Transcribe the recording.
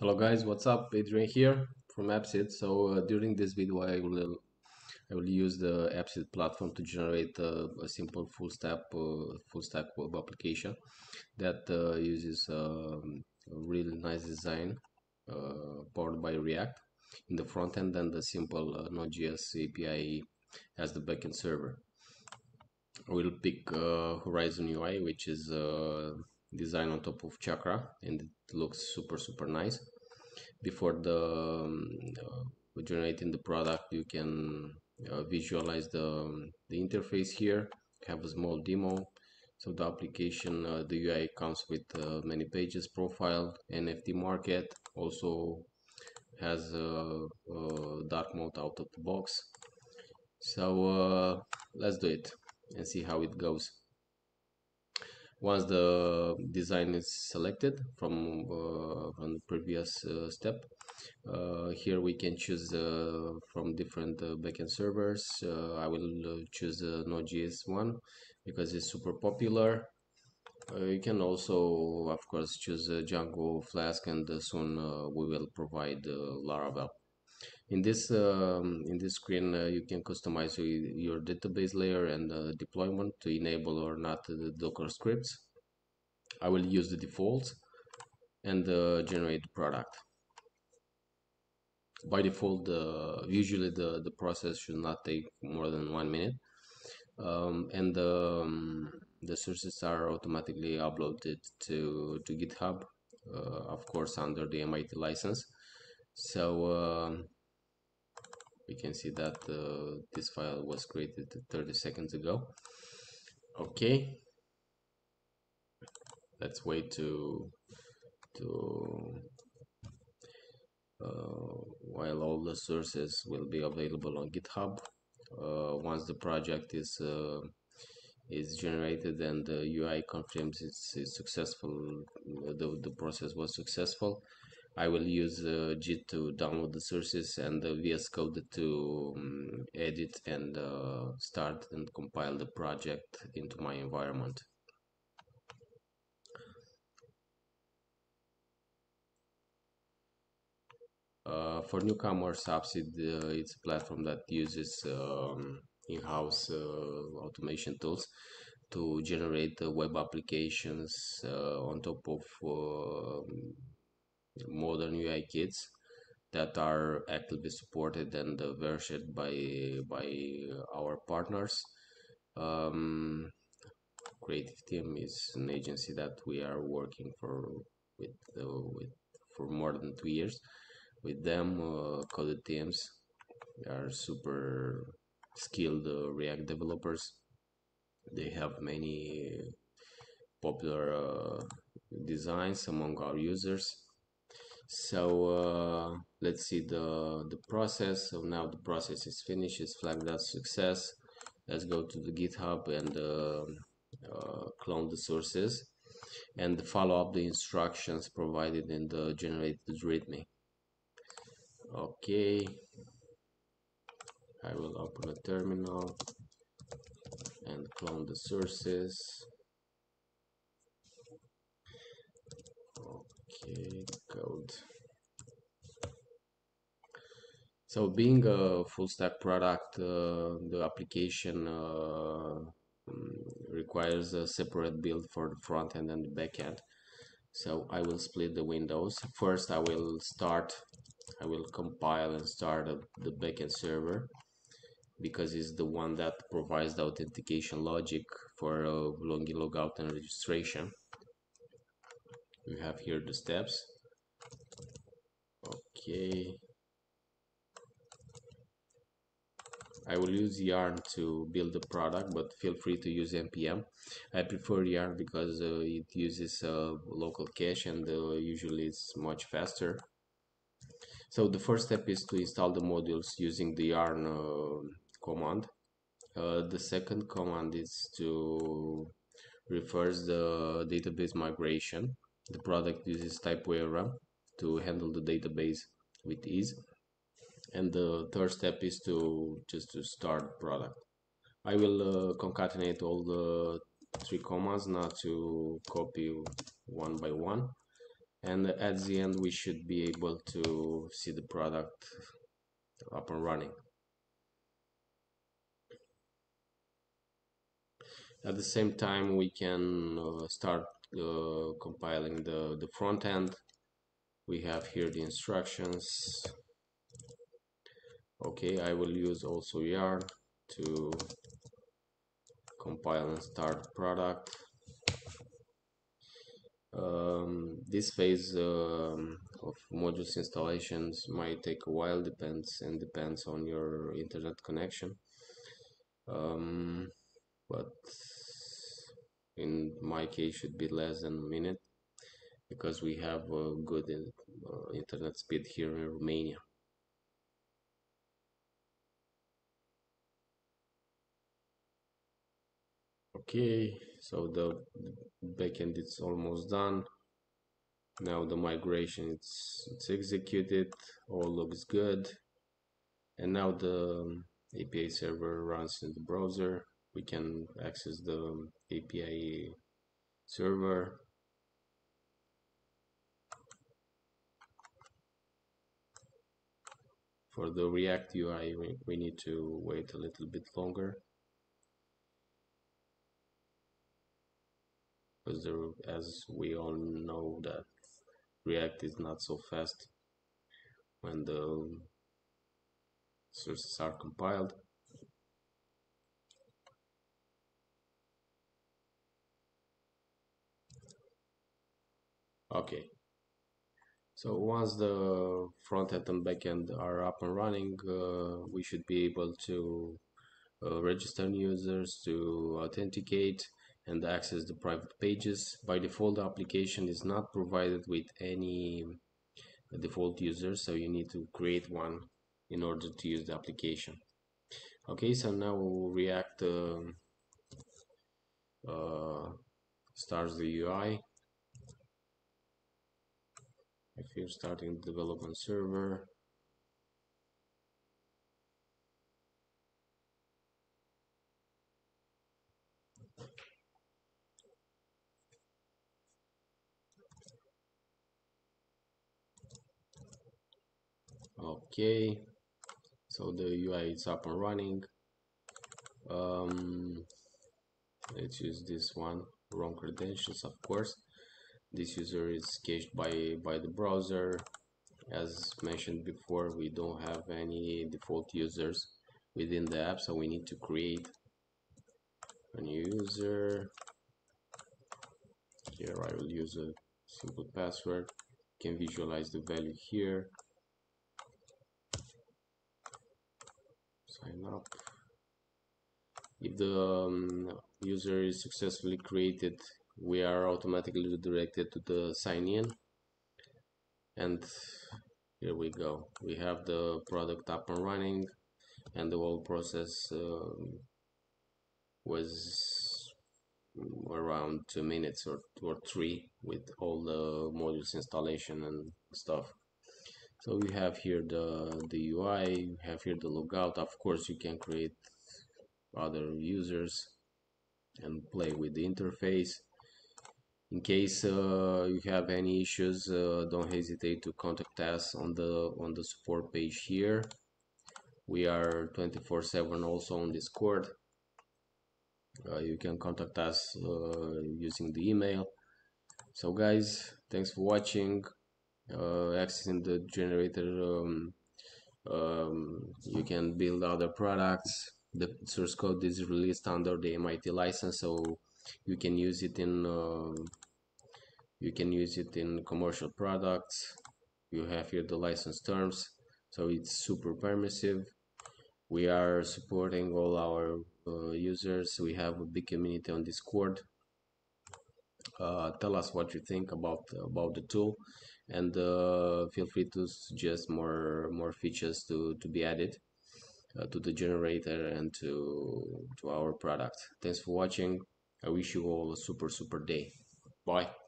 Hello guys, what's up? Adrian here from AppSeed. So during this video I will use the AppSeed platform to generate a simple full stack web application that uses a really nice design powered by React in the front end and the simple Node.js API as the backend server. I will pick Horizon UI, which is design on top of Chakra, and it looks super nice. Before generating the product, you can visualize the interface here. Have a small demo. So the application, the UI comes with many pages, profile, NFT market, also has dark mode out of the box. So let's do it and see how it goes. Once the design is selected from the previous step, here we can choose from different backend servers. I will choose the Node.js one because it's super popular. You can also, of course, choose Django, Flask, and soon we will provide Laravel. In this screen, you can customize your database layer and deployment to enable or not the Docker scripts. I will use the defaults and generate the product. By default, usually the process should not take more than 1 minute, and the sources are automatically uploaded to GitHub, of course under the MIT license. So we can see that this file was created 30 seconds ago. Okay, let's wait while all the sources will be available on GitHub. Once the project is generated and the UI confirms it's successful, the process was successful, I will use Git to download the sources and the VS Code to edit and start and compile the project into my environment. For newcomers, AppSeed it's a platform that uses in-house automation tools to generate web applications on top of modern UI kits that are actively supported and versioned by our partners. Creative Team is an agency that we are working for more than 2 years. With them, coded teams are super skilled React developers. They have many popular designs among our users. So let's see the process. So now the process is finished, it's flagged as success. Let's go to the GitHub and clone the sources and follow up the instructions provided in the generated readme. Okay, I will open a terminal and clone the sources. Okay, code. So being a full stack product, the application requires a separate build for the front end and the back end. So I will split the windows. First I will compile and start the backend server because it's the one that provides the authentication logic for login, logout and registration. We have here the steps. Okay, I will use Yarn to build the product, but feel free to use npm. I prefer Yarn because it uses local cache and usually it's much faster. So the first step is to install the modules using the Yarn command. The second command is to reverse the database migration. The product uses TypeORM to handle the database with ease. And the third step is to start product. I will concatenate all the 3 commands, not to copy one by one. and at the end we should be able to see the product up and running. At the same time we can start compiling the front end. We have here the instructions. Okay, I will use also yarn to compile and start product. This phase of modules installations might take a while, depends on your internet connection, but in my case should be less than a minute because we have a good internet speed here in Romania. Okay, so the backend is almost done. Now the migration it's executed, all looks good, and now the API server runs in the browser. We can access the API server. For the React UI, we need to wait a little bit longer, because as we all know that React is not so fast when the sources are compiled. Okay, so once the front end and back end are up and running, we should be able to register new users, to authenticate and access the private pages. By default, the application is not provided with any default user, so you need to create one in order to use the application. Okay, so now React starts the UI. If you're starting the development server, okay, so the UI is up and running. Let's use this one, wrong credentials, of course. This user is cached by the browser. As mentioned before, we don't have any default users within the app, so we need to create a new user. Here I will use a simple password. You can visualize the value here. Sign up. If the user is successfully created, we are automatically redirected to the sign in, and here we go. We have the product up and running, and the whole process was around 2 minutes or three with all the modules installation and stuff. So we have here the UI, we have here the logout. Of course, you can create other users and play with the interface. In case you have any issues, don't hesitate to contact us on the support page here. We are 24/7 also on Discord. You can contact us using the email. So guys, thanks for watching. Accessing the generator, you can build other products. The source code is released under the MIT license, so you can use it in commercial products. You have here the license terms, so it's super permissive. We are supporting all our users. We have a big community on Discord. Tell us what you think about the tool, and feel free to suggest more features to be added to the generator and to our product. Thanks for watching. I wish you all a super day. Bye.